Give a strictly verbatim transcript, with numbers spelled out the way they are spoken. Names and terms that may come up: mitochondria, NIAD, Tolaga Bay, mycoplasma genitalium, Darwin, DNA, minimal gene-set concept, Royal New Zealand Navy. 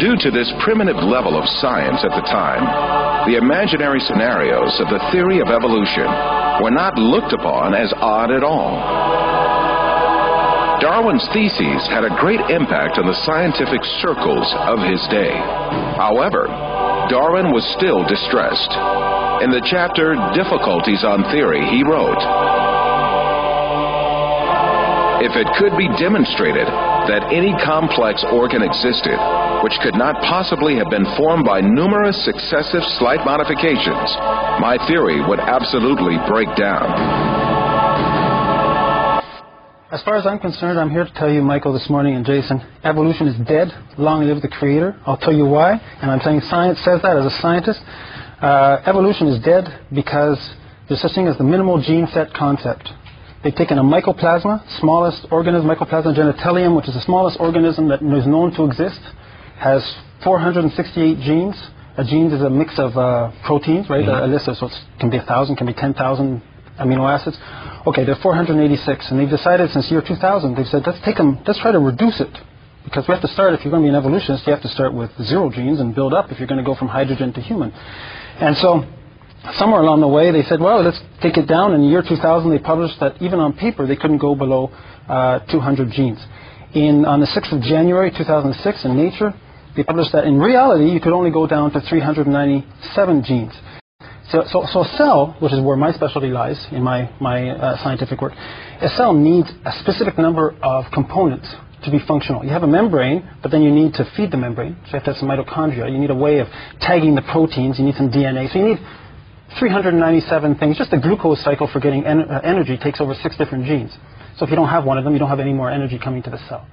Due to this primitive level of science at the time, the imaginary scenarios of the theory of evolution were not looked upon as odd at all. Darwin's theses had a great impact on the scientific circles of his day. However, Darwin was still distressed. In the chapter Difficulties on Theory, he wrote, "If it could be demonstrated that any complex organ existed, which could not possibly have been formed by numerous successive slight modifications, my theory would absolutely break down." As far as I'm concerned, I'm here to tell you, Michael, this morning, and Jason, evolution is dead. Long live the creator. I'll tell you why, and I'm saying science says that as a scientist. Uh, evolution is dead because there's such thing as the minimal gene-set concept. They've taken a mycoplasma, smallest organism, mycoplasma genitalium, which is the smallest organism that is known to exist, has four hundred sixty-eight genes. A gene is a mix of uh, proteins, right? Mm-hmm. a, a list of, so it can be a thousand, can be ten thousand amino acids. Okay, there are four hundred eighty-six, and they've decided since year two thousand, they've said, let's take them, let's try to reduce it. Because we have to start, if you're going to be an evolutionist, you have to start with zero genes and build up if you're going to go from hydrogen to human. And so, somewhere along the way, they said, well, let's take it down. In the year two thousand, they published that even on paper, they couldn't go below uh, two hundred genes. In, on the sixth of January two thousand six, in Nature, they published that in reality, you could only go down to three hundred ninety-seven genes. So, so, so a cell, which is where my specialty lies in my, my uh, scientific work, a cell needs a specific number of components to be functional. You have a membrane, but then you need to feed the membrane. So you have to have some mitochondria. You need a way of tagging the proteins. You need some D N A. So you need three hundred ninety-seven things. Just the glucose cycle for getting en- uh, energy takes over six different genes. So if you don't have one of them, you don't have any more energy coming to the cell.